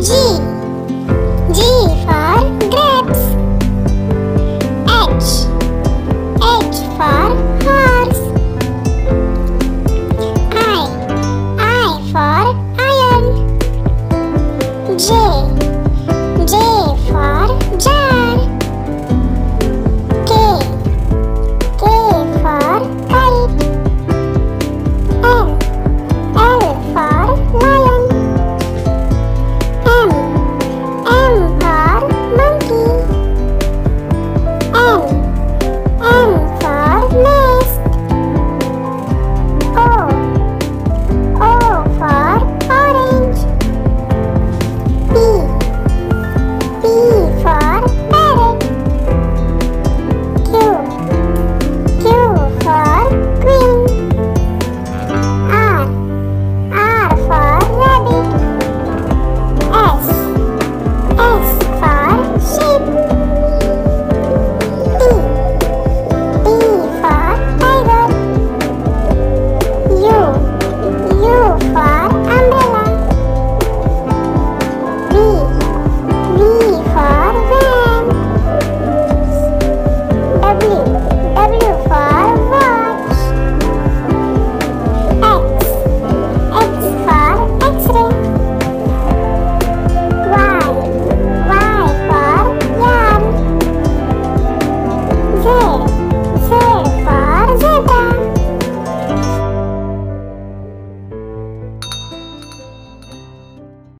G. G for grapes.